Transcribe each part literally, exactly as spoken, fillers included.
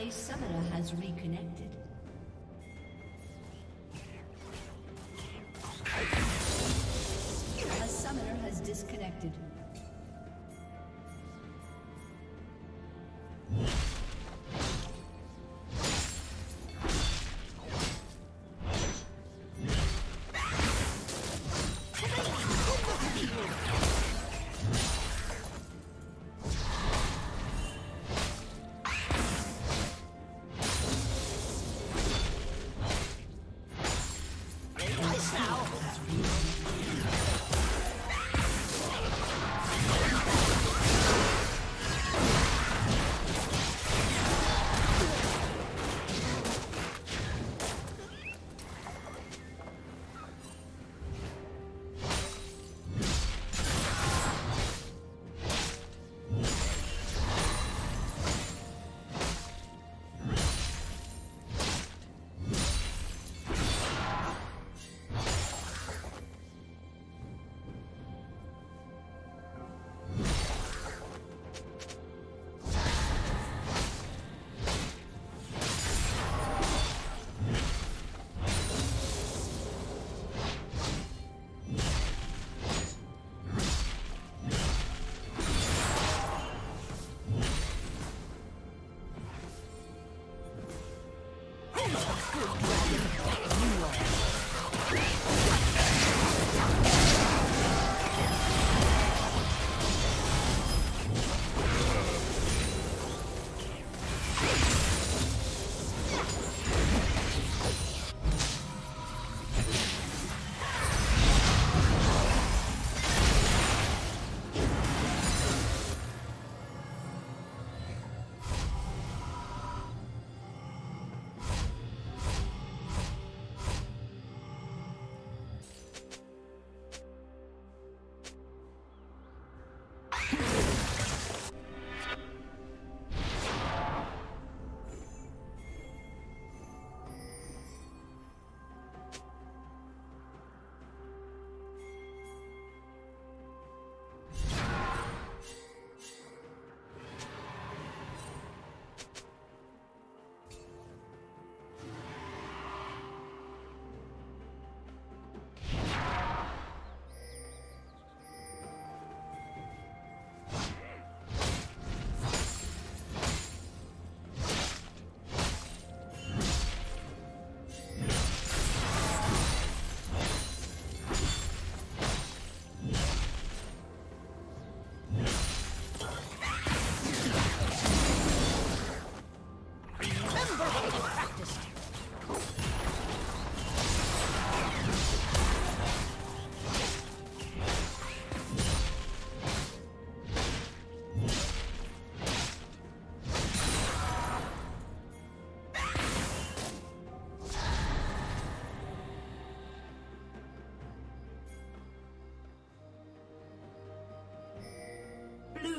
A summoner has reconnected. A summoner has disconnected.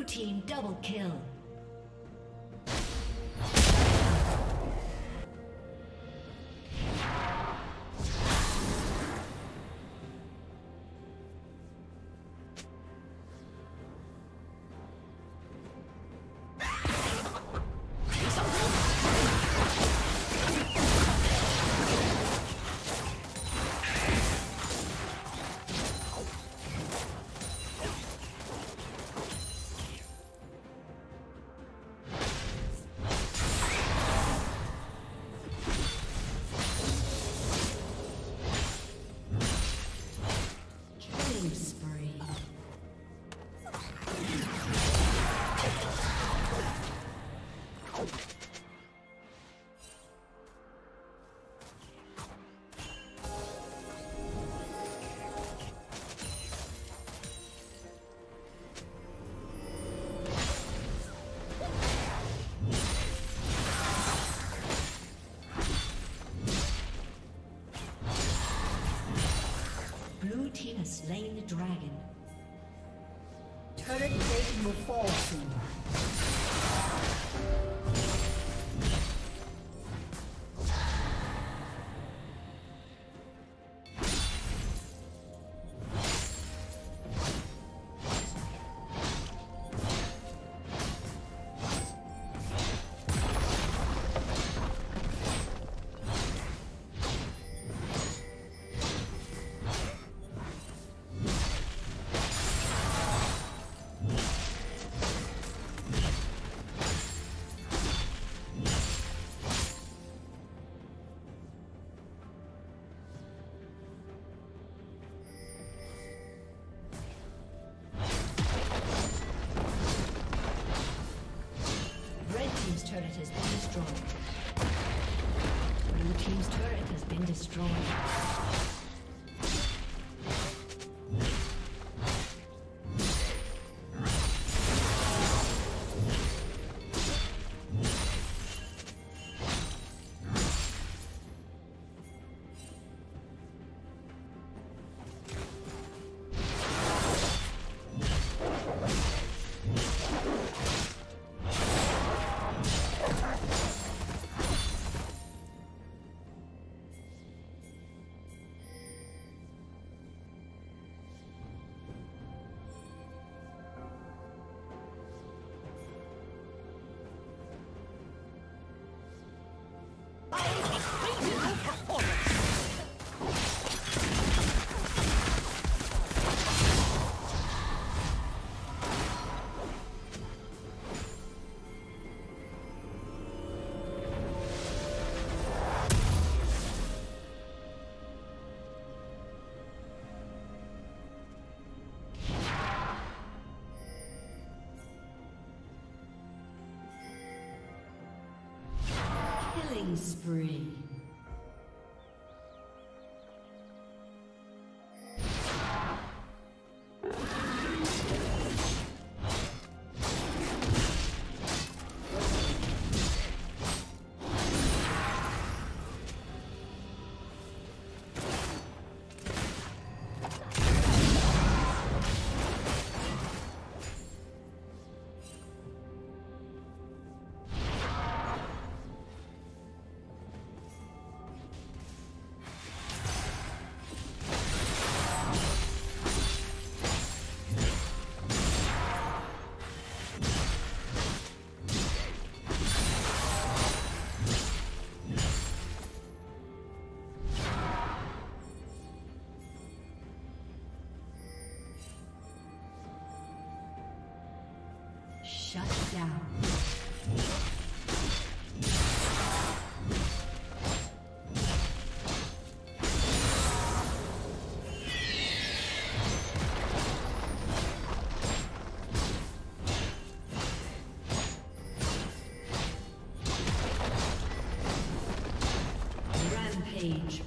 Team double kill. Slain the dragon. Turret plating will fall soon. destroyed. Blue team's turret has been destroyed. Spree. Shut down. Rampage.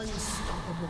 Unstoppable.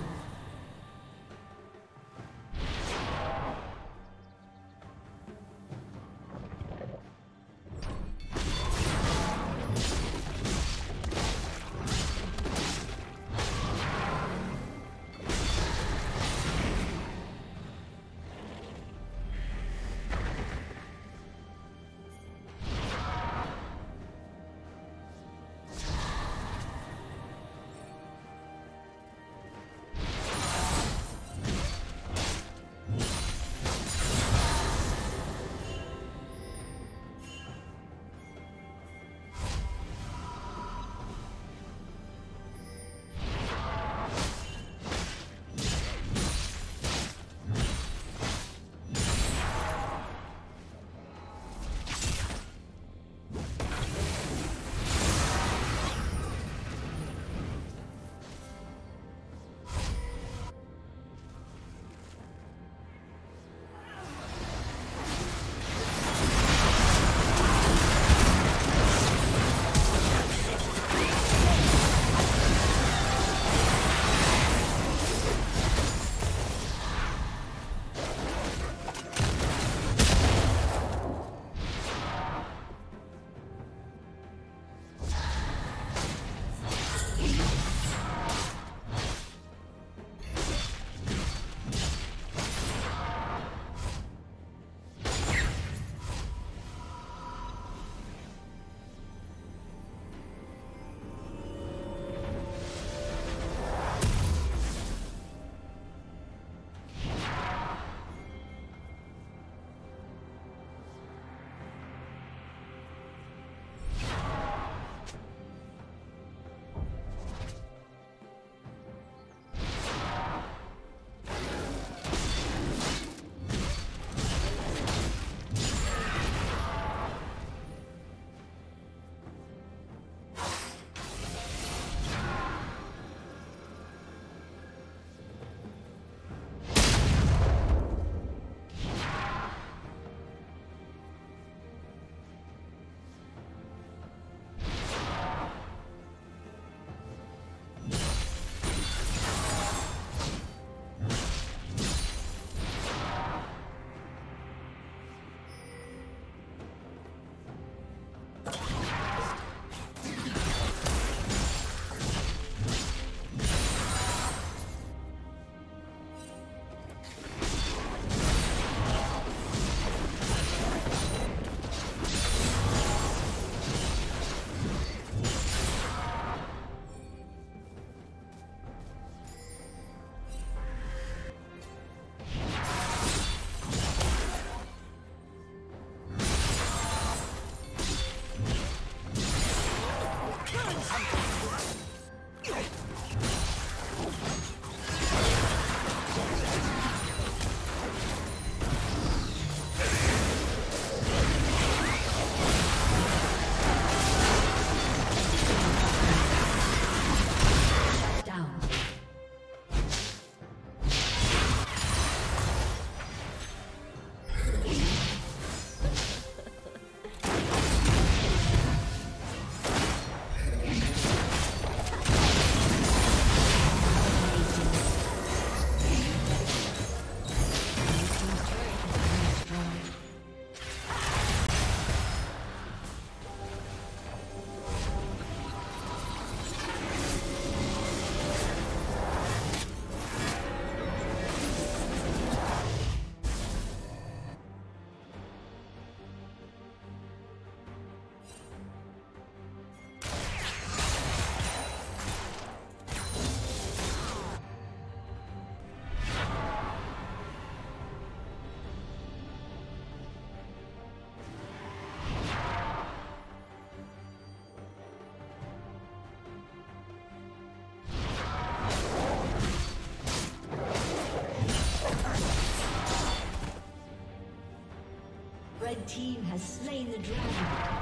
team has slain the dragon.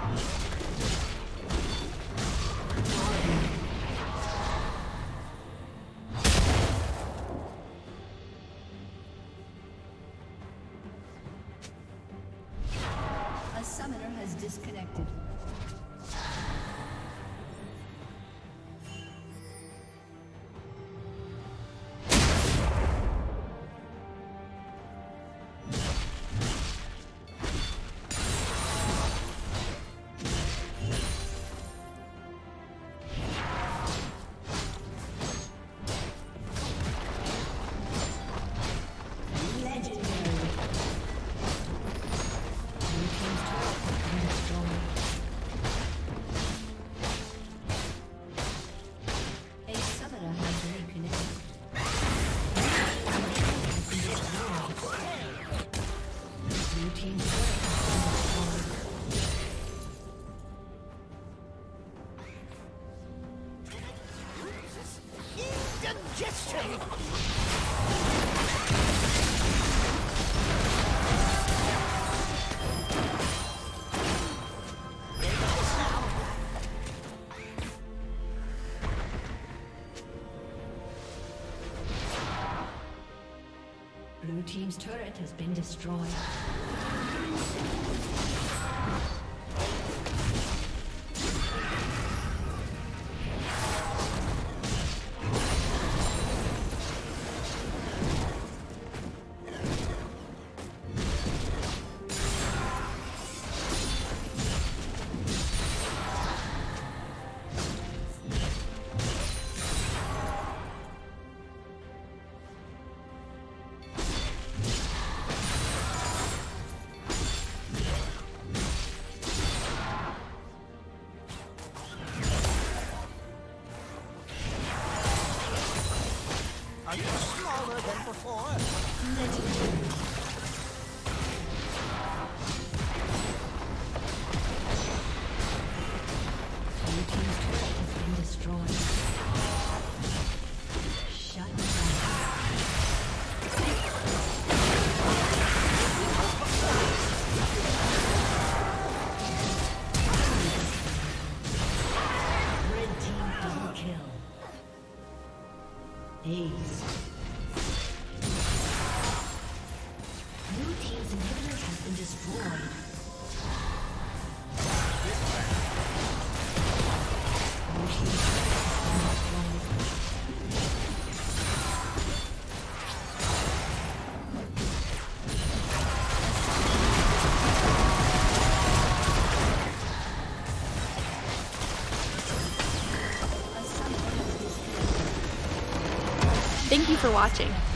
Blue team's turret has been destroyed. Thank you for watching.